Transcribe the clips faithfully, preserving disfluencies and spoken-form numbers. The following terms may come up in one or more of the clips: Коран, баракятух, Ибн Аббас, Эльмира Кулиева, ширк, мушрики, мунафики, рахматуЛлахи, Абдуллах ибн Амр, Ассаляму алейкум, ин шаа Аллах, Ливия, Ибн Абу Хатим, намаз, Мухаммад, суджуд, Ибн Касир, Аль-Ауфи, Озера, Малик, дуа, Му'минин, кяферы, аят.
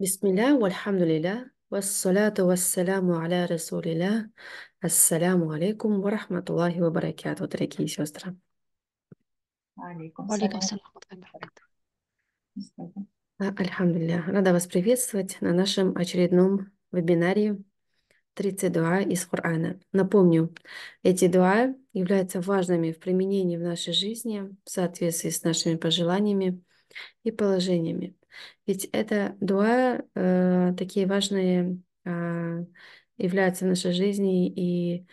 Бисмилля, вальхамдулилля, вассаляту вассаляму аля расулилля, ассаляму алейкум ва рахматуллахи ва баракяту, дорогие сестры. Алейкум салям. Альхамдулилля, рада вас приветствовать на нашем очередном вебинаре тридцать дуа из Корана. Напомню, эти дуа являются важными в применении в нашей жизни в соответствии с нашими пожеланиями и положениями. Ведь это дуа э, такие важные э, являются в нашей жизни, и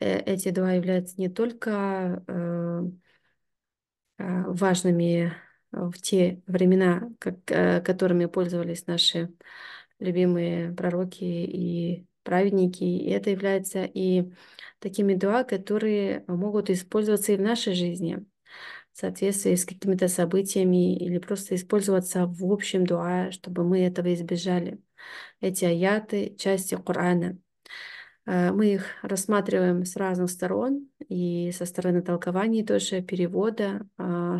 э, эти дуа являются не только э, важными в те времена, как, э, которыми пользовались наши любимые пророки и праведники, и это является и такими дуа, которые могут использоваться и в нашей жизни в соответствии с какими-то событиями или просто использоваться в общем дуа, чтобы мы этого избежали. Эти аяты, части Корана, мы их рассматриваем с разных сторон и со стороны толкований тоже, перевода,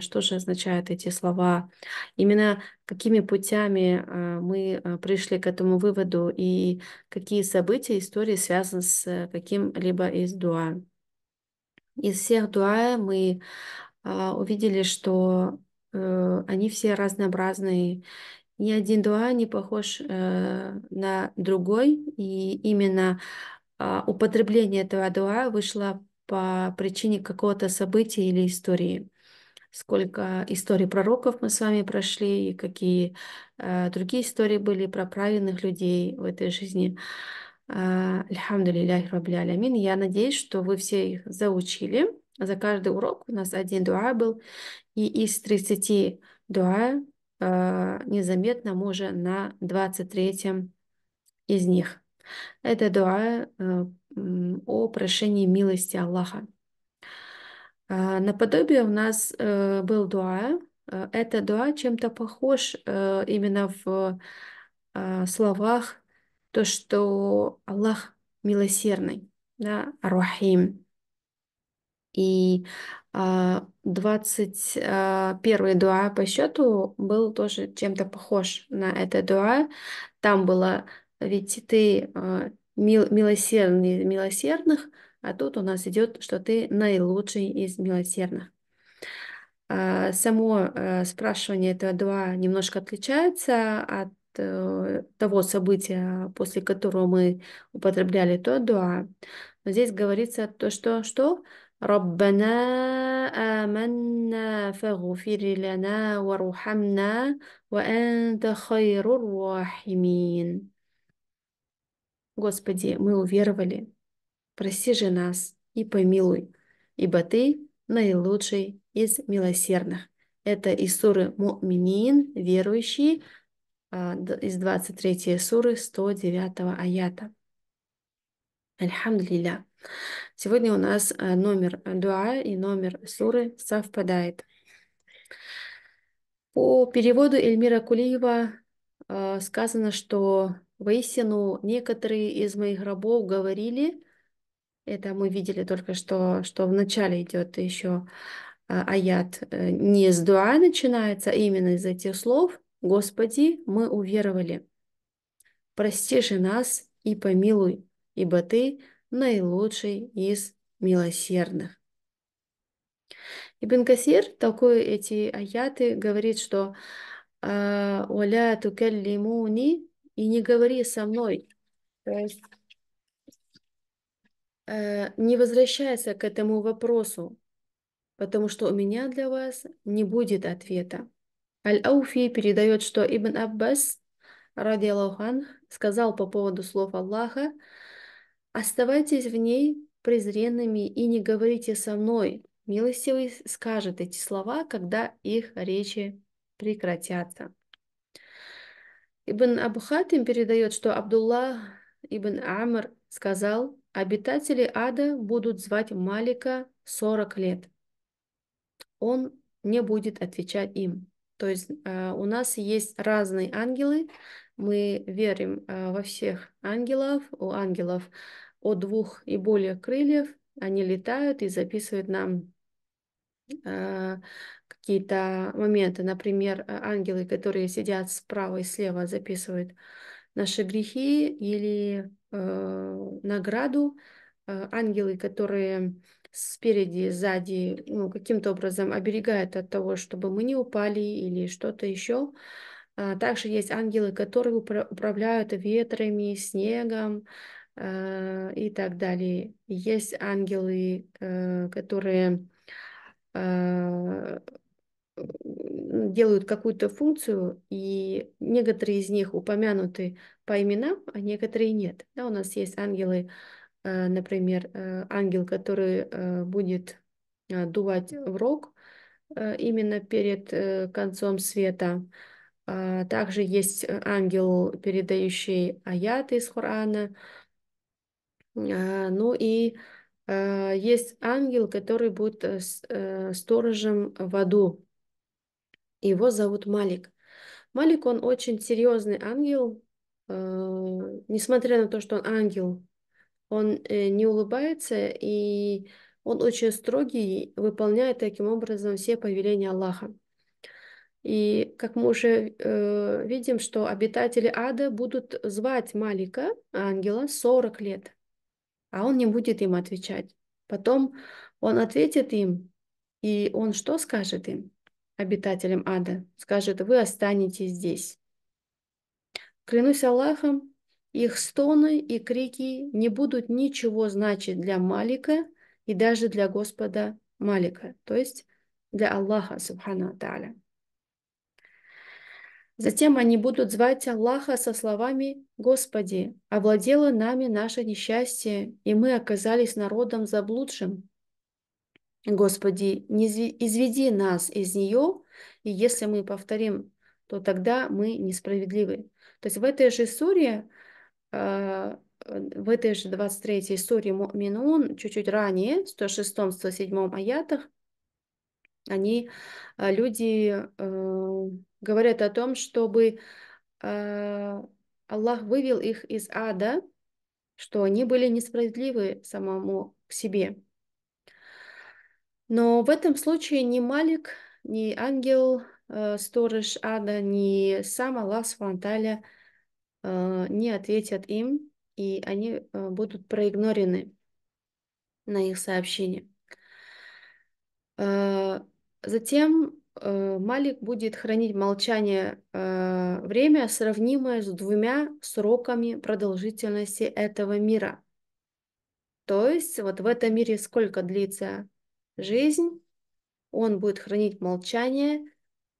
что же означают эти слова, именно какими путями мы пришли к этому выводу и какие события истории связаны с каким-либо из дуа. Из всех дуа мы увидели, что э, они все разнообразные. Ни один дуа не похож э, на другой, и именно э, употребление этого дуа вышло по причине какого-то события или истории. Сколько историй пророков мы с вами прошли, и какие э, другие истории были про праведных людей в этой жизни. Альхамдулиллахи раббиль алямин. Я надеюсь, что вы все их заучили. За каждый урок у нас один дуа был, и из тридцати дуа э, незаметно мы уже на двадцать третьем из них. Это дуа э, о прошении милости Аллаха. Э, наподобие у нас э, был дуа. Это дуа чем-то похож э, именно в э, словах, то, что Аллах милосердный, да, Рахим. И двадцать первый дуа по счету был тоже чем-то похож на это дуа. Там было: ведь ты мил, милосердный из милосердных, а тут у нас идет, что ты наилучший из милосердных. Само спрашивание этого дуа немножко отличается от того события, после которого мы употребляли то дуа. Но здесь говорится то, что... что ربنا آمنا فاغفر لنا وارحمنا وأنت خير الراحمين. Господи, мы уверовали, прости же нас и помилуй, ибо Ты наилучший из милосердных. Это из суры Му'минин, верующие, из двадцать третьей суры сто девятого аята. Альхамдулилля. Сегодня у нас номер дуа и номер суры совпадает. По переводу Эльмира Кулиева сказано, что воистину некоторые из моих рабов говорили, это мы видели только что, что в начале идет еще аят, не с дуа начинается, а именно из этих слов: Господи, мы уверовали, прости же нас и помилуй, ибо Ты наилучший из милосердных. Ибн Касир, толкуя эти аяты, говорит, что «Уля тукаллимуни» и «не говори со мной». То есть не возвращайся к этому вопросу, потому что у меня для вас не будет ответа. Аль-Ауфи передает, что Ибн Аббас, ради Аллаху анху, сказал по поводу слов Аллаха: «Оставайтесь в ней презренными и не говорите со мной». Милостивый скажет эти слова, когда их речи прекратятся. Ибн Абу Хатим передает, что Абдуллах ибн Амр сказал: «Обитатели ада будут звать Малика сорок лет. Он не будет отвечать им». То есть э, у нас есть разные ангелы. Мы верим э, во всех ангелов. У ангелов от двух и более крыльев, они летают и записывают нам э, какие-то моменты. Например, э, ангелы, которые сидят справа и слева, записывают наши грехи или э, награду. Э, ангелы, которые спереди, сзади, ну, каким-то образом оберегают от того, чтобы мы не упали или что-то еще. А также есть ангелы, которые упра- управляют ветрами, снегом э, и так далее. Есть ангелы, э, которые э, делают какую-то функцию, и некоторые из них упомянуты по именам, а некоторые нет. Да, у нас есть ангелы, э, например, э, ангел, который э, будет э, дувать в рог э, именно перед э, концом света. А также есть ангел, передающий аяты из Корана. А, ну и а, есть ангел, который будет э, с- э, сторожем в аду. Его зовут Малик. Малик, он очень серьезный ангел. Э, Несмотря на то, что он ангел, он э, не улыбается, и он очень строгий, выполняет таким образом все повеления Аллаха. И как мы уже э, видим, что обитатели ада будут звать Малика, ангела, сорок лет, а он не будет им отвечать. Потом он ответит им, и он что скажет им, обитателям ада? Скажет: вы останетесь здесь. Клянусь Аллахом, их стоны и крики не будут ничего значить для Малика и даже для Господа Малика, то есть для Аллаха, субхана тааля. Затем они будут звать Аллаха со словами: «Господи, овладело нами наше несчастье, и мы оказались народом заблудшим. Господи, не изви- изведи нас из нее, и если мы повторим, то тогда мы несправедливы». То есть в этой же суре, э, в этой же двадцать третьей суре Му'минун, чуть-чуть ранее, в сто шестом сто седьмом аятах, они, э, люди, э, говорят о том, чтобы э, Аллах вывел их из ада, что они были несправедливы самому к себе. Но в этом случае ни Малик, ни ангел, э, сторож ада, ни сам Аллах субхану тааля э, не ответят им, и они э, будут проигнорены на их сообщение. Э, Затем э, Малик будет хранить молчание э, время, сравнимое с двумя сроками продолжительности этого мира. То есть вот в этом мире сколько длится жизнь, он будет хранить молчание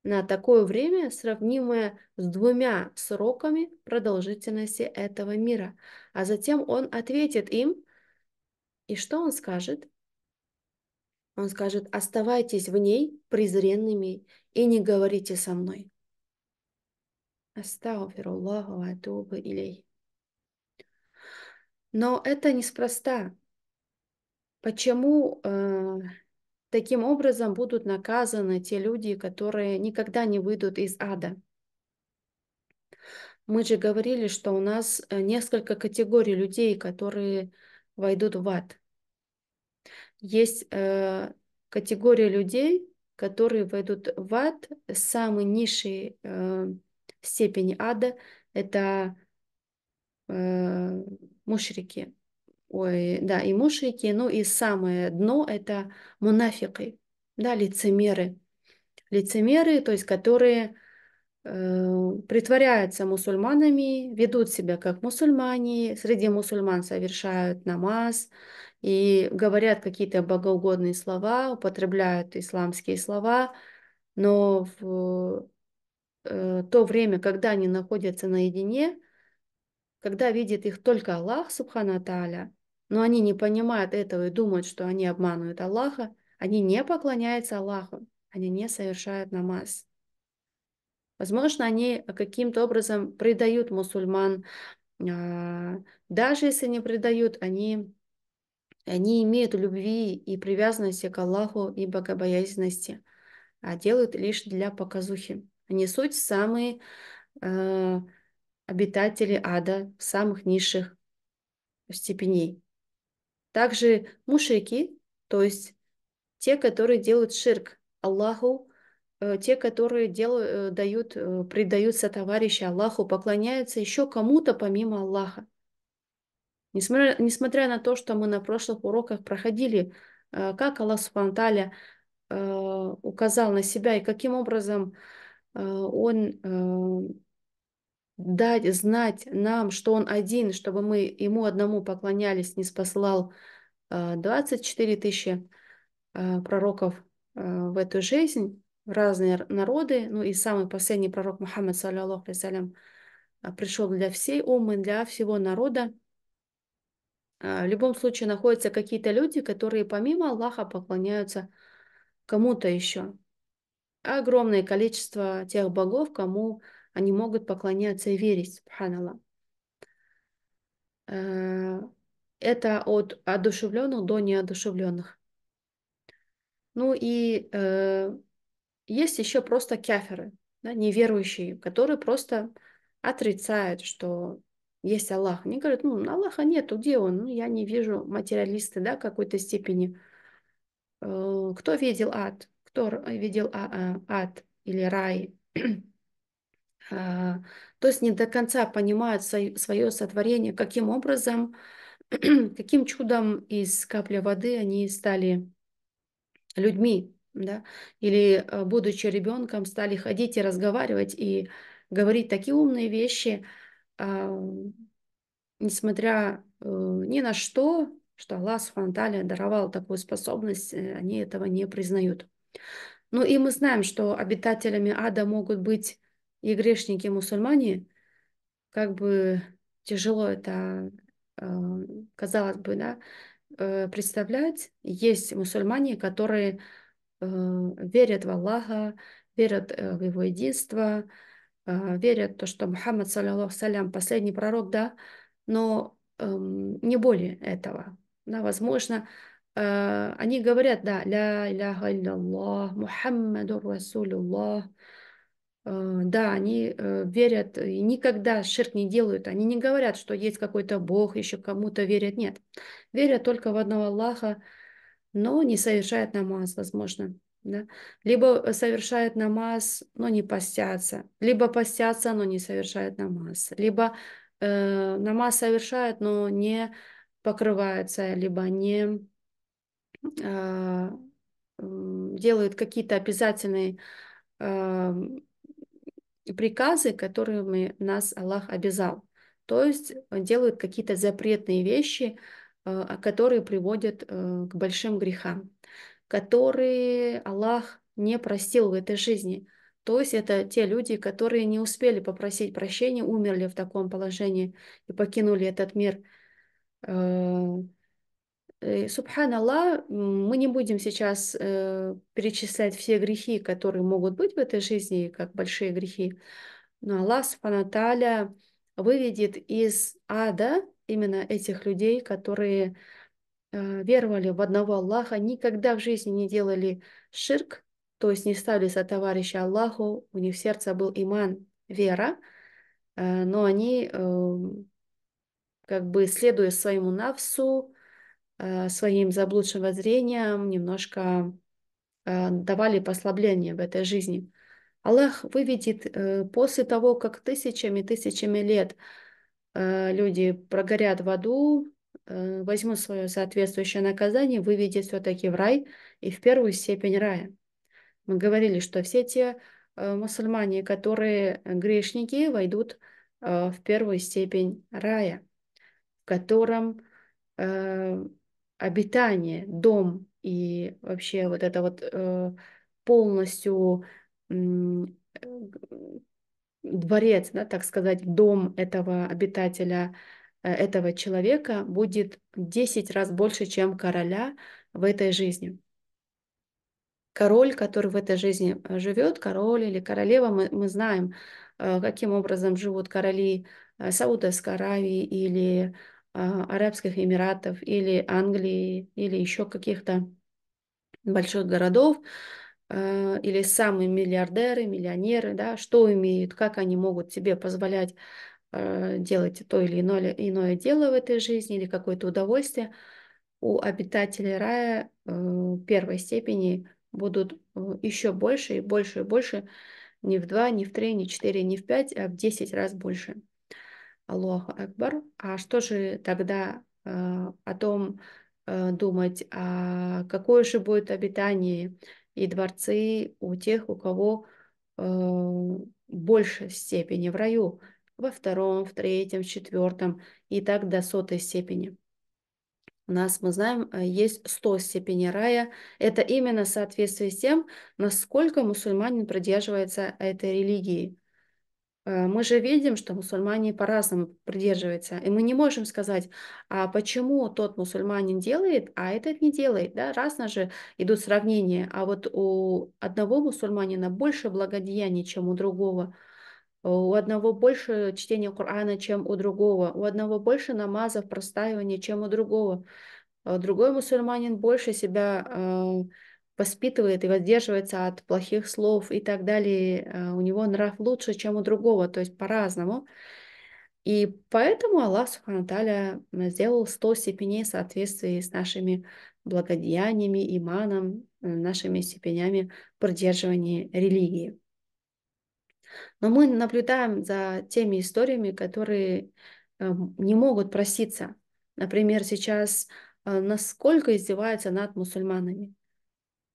на такое время, сравнимое с двумя сроками продолжительности этого мира. А затем он ответит им, и что он скажет? Он скажет: оставайтесь в ней презренными и не говорите со мной. Астагфируллах ва атубу илейх. Но это неспроста. Почему э, таким образом будут наказаны те люди, которые никогда не выйдут из ада? Мы же говорили, что у нас э, несколько категорий людей, которые войдут в ад. Есть э, категория людей, которые войдут в ад с самой низшей э, степени ада. Это э, мушрики. Ой, да, и мушрики, ну и самое дно — это мунафики, да, лицемеры. Лицемеры, то есть которые э, притворяются мусульманами, ведут себя как мусульмане, среди мусульман совершают намаз и говорят какие-то богоугодные слова, употребляют исламские слова, но в э, то время, когда они находятся наедине, когда видит их только Аллах, субхана тааля, но они не понимают этого и думают, что они обманывают Аллаха, они не поклоняются Аллаху, они не совершают намаз. Возможно, они каким-то образом предают мусульман, а, даже если не предают, они, они имеют любви и привязанности к Аллаху и богобоязненности, а делают лишь для показухи. Они суть самые э, обитатели ада самых низших степеней. Также мушрики, то есть те, которые делают ширк Аллаху, те, которые делают, дают, предают сотоварища Аллаху, поклоняются еще кому-то помимо Аллаха. Несмотря, несмотря на то, что мы на прошлых уроках проходили, как Аллах Субхану ва Тааля указал на себя и каким образом Он дать знать нам, что Он один, чтобы мы Ему одному поклонялись, не спослал двадцать четыре тысячи пророков в эту жизнь, разные народы, ну и самый последний пророк Мухаммад, саллаллаху алейхи салям, пришел для всей уммы, для всего народа. В любом случае находятся какие-то люди, которые помимо Аллаха поклоняются кому-то еще. Огромное количество тех богов, кому они могут поклоняться и верить, субханаллах. Это от одушевленных до неодушевленных. Ну и э, есть еще просто кяферы, да, неверующие, которые просто отрицают, что есть Аллах. Они говорят, ну, Аллаха нету, где он? Ну, я не вижу, материалисты, да, в какой-то степени. Э, кто видел ад? Кто видел а, а, ад или рай? То есть не до конца понимают свое сотворение, каким образом, каким чудом из капли воды они стали людьми, да? Или, будучи ребенком, стали ходить и разговаривать, и говорить такие умные вещи, несмотря ни на что, что Аллах Субхану ва Тааля даровал такую способность, они этого не признают. Ну и мы знаем, что обитателями ада могут быть и грешники, и мусульмане, как бы тяжело это, казалось бы, да, представлять. Есть мусульмане, которые верят в Аллаха, верят в его единство, верят в то, что Мухаммад, саллаллаху алейхи салям, последний пророк, да, но не более этого. Да, возможно, они говорят, да, «Ля иляха илляллах, Мухаммаду расулуллах». Да, они верят и никогда ширк не делают. Они не говорят, что есть какой-то Бог, еще кому-то верят. Нет, верят только в одного Аллаха, но не совершают намаз, возможно. Да? Либо совершают намаз, но не постятся. Либо постятся, но не совершают намаз. Либо э, намаз совершают, но не покрываются, либо не э, делают какие-то обязательные э, приказы, которыми нас Аллах обязал. То есть делают какие-то запретные вещи, которые приводят к большим грехам, которые Аллах не простил в этой жизни. То есть это те люди, которые не успели попросить прощения, умерли в таком положении и покинули этот мир. Субханаллах, мы не будем сейчас э, перечислять все грехи, которые могут быть в этой жизни, как большие грехи, но Аллах, Субхану ва Тааля, выведет из ада именно этих людей, которые э, веровали в одного Аллаха, никогда в жизни не делали ширк, то есть не ставили сотоварища Аллаху, у них в сердце был иман, вера, э, но они, э, как бы следуя своему нафсу, своим заблудшим воззрением немножко давали послабление в этой жизни. Аллах выведет после того, как тысячами тысячами лет люди прогорят в аду, возьмут свое соответствующее наказание, выведет все-таки в рай и в первую степень рая. Мы говорили, что все те мусульмане, которые грешники, войдут в первую степень рая, в котором обитание, дом и вообще вот это вот э, полностью э, дворец, да, так сказать, дом этого обитателя, э, этого человека будет десять раз больше, чем короля в этой жизни. Король, который в этой жизни живет, король или королева, мы, мы знаем, э, каким образом живут короли э, Саудовской Аравии или Арабских Эмиратов или Англии или еще каких-то больших городов, или самые миллиардеры, миллионеры, да, что имеют, как они могут себе позволять делать то или иное, иное дело в этой жизни или какое-то удовольствие. у обитателей рая первой степени будут еще больше и больше и больше, не в два, не в три, не в четыре, не в пять, а в десять раз больше. Аллаху Акбар. А что же тогда о том думать, а какое же будет обитание и дворцы у тех, у кого больше степени в раю, во втором, в третьем, в четвертом и так до сотой степени. У нас, мы знаем, есть сто степеней рая. Это именно в соответствии с тем, насколько мусульманин придерживается этой религии. Мы же видим, что мусульмане по-разному придерживаются. И мы не можем сказать, а почему тот мусульманин делает, а этот не делает. Да? Разно же идут сравнения. А вот у одного мусульманина больше благодеяний, чем у другого. У одного больше чтения Корана, чем у другого. У одного больше намазов, простаивания, чем у другого. Другой мусульманин больше себя э, воспитывает и воздерживается от плохих слов и так далее. У него нрав лучше, чем у другого, то есть по-разному. И поэтому Аллах Субхану Тааля сделал сто степеней в соответствии с нашими благодеяниями, иманом, нашими степенями придерживания религии. Но мы наблюдаем за теми историями, которые не могут проситься. Например, сейчас насколько издеваются над мусульманами.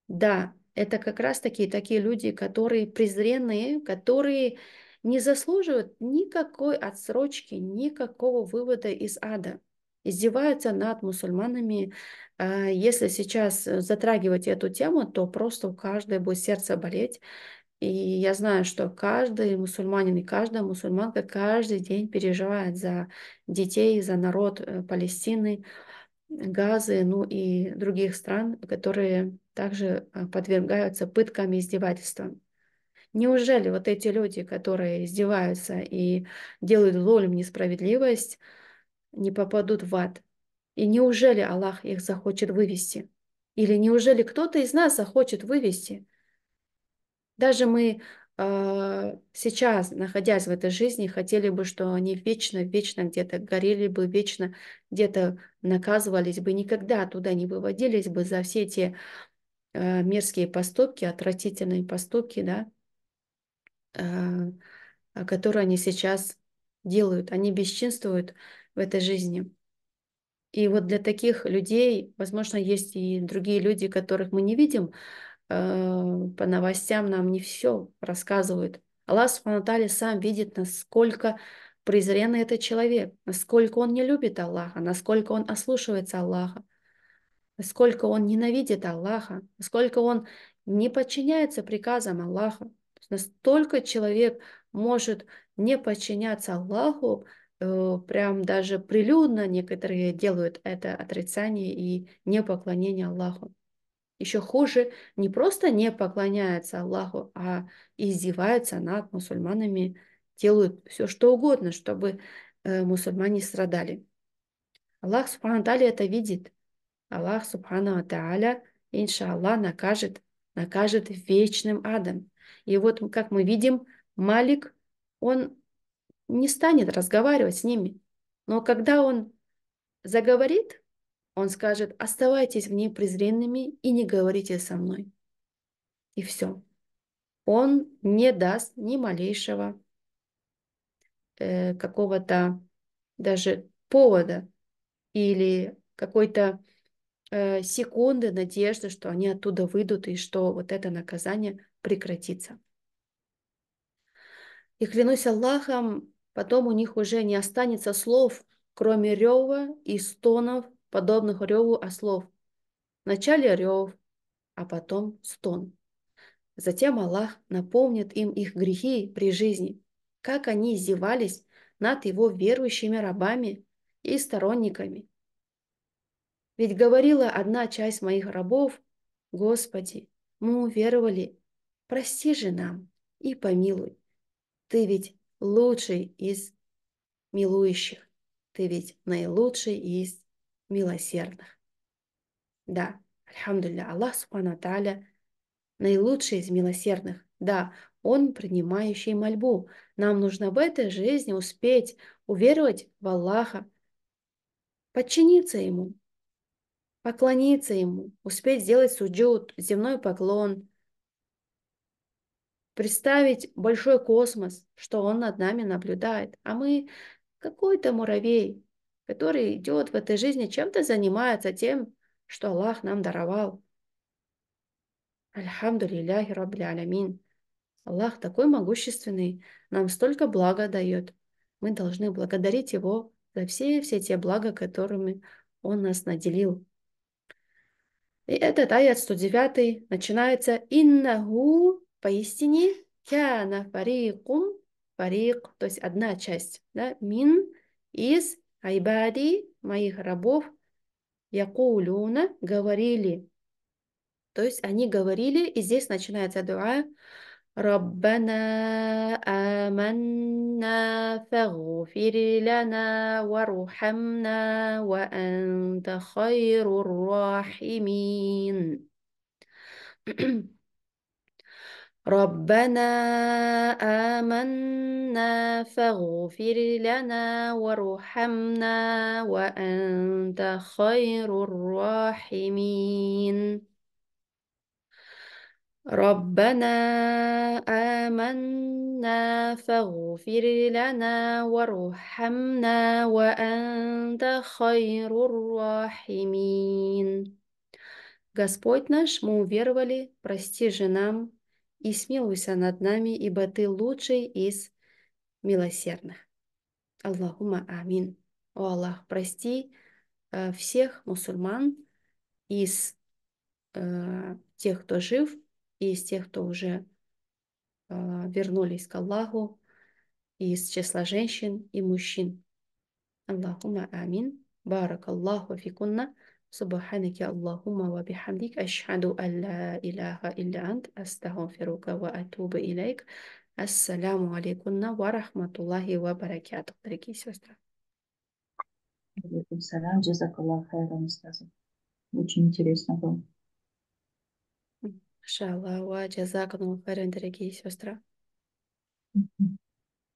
Да, это как раз-таки такие люди, которые презренные, которые не заслуживают никакой отсрочки, никакого вывода из ада. Издеваются над мусульманами. Если сейчас затрагивать эту тему, то просто у каждого будет сердце болеть. И я знаю, что каждый мусульманин и каждая мусульманка каждый день переживает за детей, за народ Палестины, Газы, ну и других стран, которые также подвергаются пыткам и издевательствам. Неужели вот эти люди, которые издеваются и делают зулм, несправедливость, не попадут в ад? И неужели Аллах их захочет вывести? Или неужели кто-то из нас захочет вывести? Даже мы э, сейчас, находясь в этой жизни, хотели бы, что они вечно, вечно где-то горели бы, вечно где-то наказывались бы, никогда туда не выводились бы за все эти э, мерзкие поступки, отвратительные поступки, да, э, которые они сейчас делают. Они бесчинствуют в этой жизни. И вот для таких людей, возможно, есть и другие люди, которых мы не видим, по новостям нам не все рассказывают. Аллах Субхану Тааля сам видит, насколько презренный этот человек, насколько он не любит Аллаха, насколько он ослушивается Аллаха, насколько он ненавидит Аллаха, насколько он не подчиняется приказам Аллаха. Настолько человек может не подчиняться Аллаху, прям даже прилюдно некоторые делают это отрицание и непоклонение Аллаху. Еще хуже, не просто не поклоняются Аллаху, а издеваются над мусульманами, делают все, что угодно, чтобы мусульмане страдали. Аллах Субхану Тааля это видит. Аллах Субхану Тааля, иншаллах, накажет, накажет вечным адом. И вот, как мы видим, Малик, он не станет разговаривать с ними. Но когда он заговорит, он скажет: оставайтесь в ней презренными и не говорите со мной. И все. Он не даст ни малейшего э, какого-то даже повода или какой-то э, секунды надежды, что они оттуда выйдут и что вот это наказание прекратится. И клянусь Аллахом, потом у них уже не останется слов, кроме рева и стонов, подобных реву ослов. Вначале рев, а потом стон. Затем Аллах напомнит им их грехи при жизни, как они издевались над его верующими рабами и сторонниками. Ведь говорила одна часть моих рабов: «Господи, мы уверовали, прости же нам и помилуй. Ты ведь лучший из милующих, ты ведь наилучший из милосердных». Да, альхамдулилля, Аллах Субхану Тааля наилучший из милосердных. Да, Он принимающий мольбу. Нам нужно в этой жизни успеть уверовать в Аллаха, подчиниться Ему. поклониться ему, успеть сделать суджуд, земной поклон, представить большой космос, что он над нами наблюдает. А мы какой-то муравей, который идет в этой жизни, чем-то занимается тем, что Аллах нам даровал. Альхамду лилляхи раббиль алямин. Аллах такой могущественный, нам столько блага дает. Мы должны благодарить Его за все-все те блага, которыми Он нас наделил. И этот аят сто девятый начинается «Иннаху» поистине «Кяна фарикум» фарик, то есть одна часть, да, «Мин» из «Айбади» моих рабов «Якулюна» говорили. То есть они говорили, и здесь начинается дуа «Раббана аманна фагфири лана вархамна ва анта хайрур рахимин». «Раббана аманна фагфири лана вархамна ва анта хайрур рахимин». ربنا آمنا فاغفر لنا وارحمنا وأنت خير الراحمين. Господь наш, мы уверовали, прости же нам и смилуйся над нами, ибо Ты лучший из милосердных. Аллахума амин. О Аллах, прости всех мусульман из э, тех, кто жив, и из тех, кто уже э, вернулись к Аллаху, и из числа женщин и мужчин. Аллахума амин. Барак Аллаху фикунна. Субханаки Аллахума ва бихамдик. Ашхаду алла илаха илля ант. Астагфирука ва атубу илейк. Ассаляму алейкунна ва рахматуллахи ва баракатух. Дорогие сестры. Алейкум салям. Джазак Аллах хайран. Очень интересно было. Иншаллах, джазакаллаху хайран, дорогие сестры.